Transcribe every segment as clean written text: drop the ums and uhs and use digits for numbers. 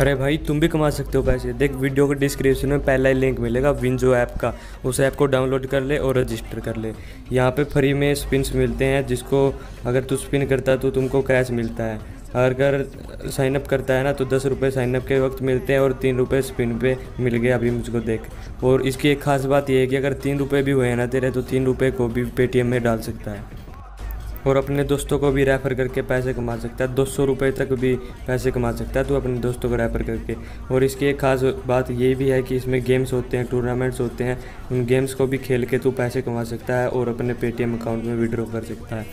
अरे भाई तुम भी कमा सकते हो पैसे। देख वीडियो के डिस्क्रिप्शन में पहला ही लिंक मिलेगा विंजो ऐप का, उस ऐप को डाउनलोड कर ले और रजिस्टर कर ले। यहाँ पे फ्री में स्पिन्स मिलते हैं, जिसको अगर तू स्पिन करता है तो तुमको कैश मिलता है। अगर साइनअप करता है ना तो 10 रुपये साइनअप के वक्त मिलते हैं और 3 रुपये स्पिन पे मिल गए अभी मुझको देख। और इसकी एक ख़ास बात यह है कि अगर 3 रुपये भी हुए ना तेरे तो 3 रुपये को भी पेटीएम में डाल सकता है और अपने दोस्तों को भी रेफ़र करके पैसे कमा सकता है। 200 रुपये तक भी पैसे कमा सकता है तो अपने दोस्तों को रेफ़र करके। और इसकी एक ख़ास बात ये भी है कि इसमें गेम्स होते हैं, टूर्नामेंट्स होते हैं, उन गेम्स को भी खेल के तू पैसे कमा सकता है और अपने पेटीएम अकाउंट में विड्रॉ कर सकता है।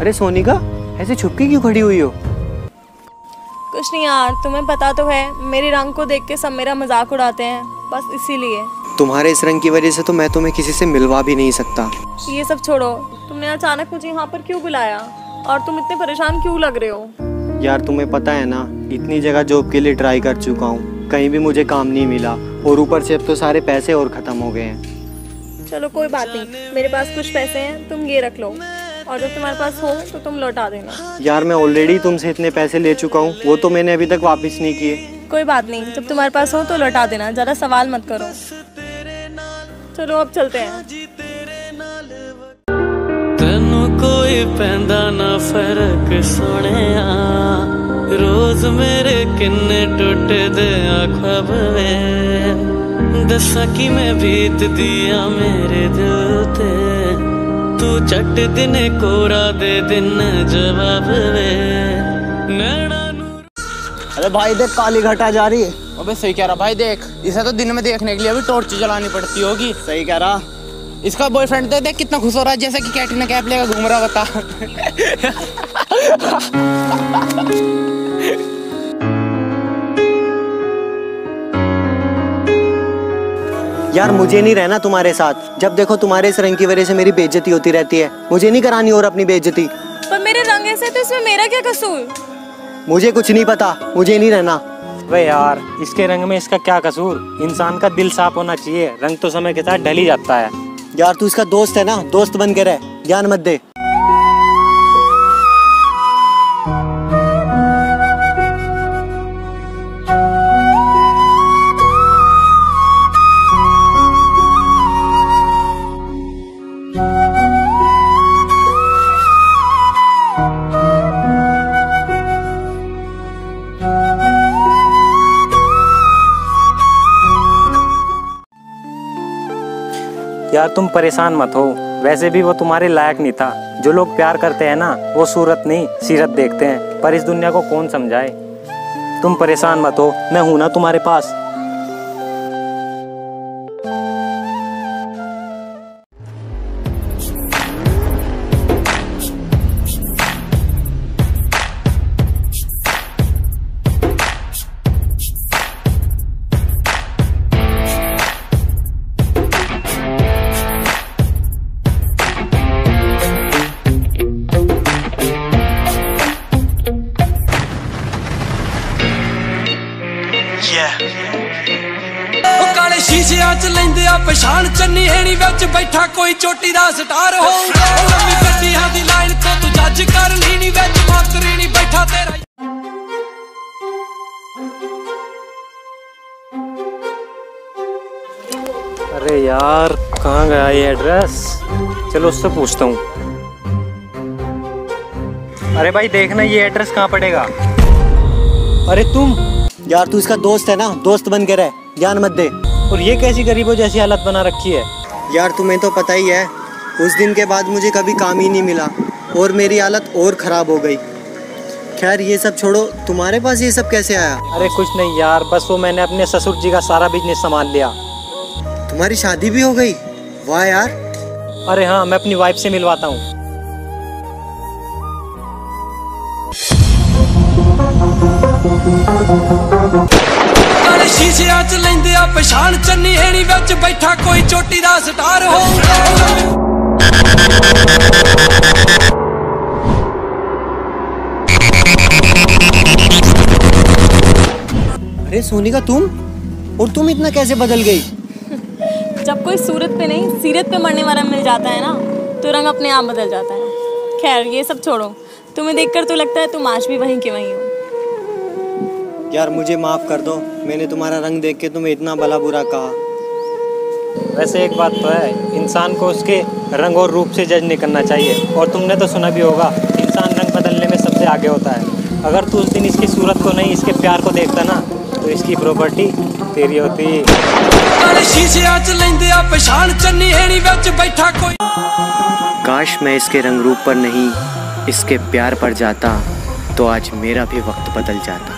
अरे सोनिका, ऐसे छुपके क्यों खड़ी हुई हो? कुछ नहीं यार, तुम्हें पता तो है मेरे रंग को देख के सब मेरा मजाक उड़ाते हैं, बस इसीलिए। तुम्हारे इस रंग की वजह से तो मैं तुम्हें किसी से मिलवा भी नहीं सकता। ये सब छोड़ो, तुमने अचानक मुझे यहाँ पर क्यों बुलाया और तुम इतने परेशान क्यों लग रहे हो? यार तुम्हें पता है ना, इतनी जगह जॉब के लिए ट्राई कर चुका हूँ, कहीं भी मुझे काम नहीं मिला और ऊपर से अब तो सारे पैसे और खत्म हो गए हैं। चलो कोई बात नहीं, मेरे पास कुछ पैसे हैं, तुम ये रख लो और जब तुम्हारे पास हो तो तुम लौटा देना। यार मैं ऑलरेडी तुमसे इतने पैसे ले चुका हूँ, वो तो मैंने अभी तक वापस नहीं किए। कोई बात नहीं, जब तुम्हारे पास हो तो लौटा देना, ज़्यादा सवाल मत करो। चलो अब चलते हैं। तेनू कोई पैंदा ना फर्क सोनिया, रोज मेरे किन्ने टुटदे आ खबरे, दस्सां कि मैं बीतदी आ मेरे दिल ते, तू चट दिन कोरा दे दिन जवाब वे नैना नूर। अरे भाई देख काली घटा जा रही है। अबे सही कह रहा भाई, देख इसे तो दिन में देखने के लिए अभी टॉर्च जलानी पड़ती होगी। सही कह रहा, इसका बॉयफ्रेंड देख कितना खुश हो रहा है, जैसे कि कैटरीना कैफ लेकर घूम रहा। बता यार मुझे नहीं रहना तुम्हारे साथ, जब देखो तुम्हारे इस रंग की वजह से मेरी बेइज्जती होती रहती है, मुझे नहीं करानी और अपनी बेइज्जती। पर मेरे रंग ऐसे तो इसमें मेरा क्या कसूर? मुझे कुछ नहीं पता, मुझे नहीं रहना। वे यार इसके रंग में इसका क्या कसूर, इंसान का दिल साफ होना चाहिए, रंग तो समय के साथ ढल ही जाता है। यार तू इसका दोस्त है ना, दोस्त बन के रह, ज्ञान मत दे। यार तुम परेशान मत हो, वैसे भी वो तुम्हारे लायक नहीं था। जो लोग प्यार करते हैं ना वो सूरत नहीं सीरत देखते हैं, पर इस दुनिया को कौन समझाए। तुम परेशान मत हो, मैं हूं ना तुम्हारे पास। पछाण चन्नी हेणी विच बैठा कोई चोटी दा स्टार हो। अरे यार कहाँ गया ये एड्रेस, चलो उससे पूछता हूँ। अरे भाई देखना ये एड्रेस कहाँ पड़ेगा। अरे तुम यार, तू इसका दोस्त है ना, दोस्त बन के रह, ज्ञान मत दे। और ये कैसी गरीबों जैसी हालत बना रखी है? यार तुम्हें तो पता ही है, उस दिन के बाद मुझे कभी काम ही नहीं मिला और मेरी हालत और ख़राब हो गई। खैर ये सब छोड़ो, तुम्हारे पास ये सब कैसे आया? अरे कुछ नहीं यार, बस वो मैंने अपने ससुर जी का सारा बिजनेस संभाल लिया। तुम्हारी शादी भी हो गई? वाह यार। अरे हाँ, मैं अपनी वाइफ से मिलवाता हूँ। शीशिया च लेंदे आ पछाण चन्नी हेणी विच बैठा कोई चोटी दा स्टार हो। अरे सोनिका तुम, और तुम इतना कैसे बदल गई? जब कोई सूरत पे नहीं सीरत पे मरने वाला मिल जाता है ना तो रंग अपने आप बदल जाता है। खैर ये सब छोड़ो, तुम्हें देखकर तो लगता है तुम आज भी वहीं के वहीं हो। यार मुझे माफ़ कर दो, मैंने तुम्हारा रंग देख के तुम्हें इतना भला बुरा कहा। वैसे एक बात तो है, इंसान को उसके रंग और रूप से जज नहीं करना चाहिए। और तुमने तो सुना भी होगा इंसान रंग बदलने में सबसे आगे होता है। अगर तू उस दिन इसकी सूरत को नहीं इसके प्यार को देखता ना तो इसकी प्रॉपर्टी तेरी होती। काश मैं इसके रंग रूप पर नहीं इसके प्यार पर जाता तो आज मेरा भी वक्त बदल जाता।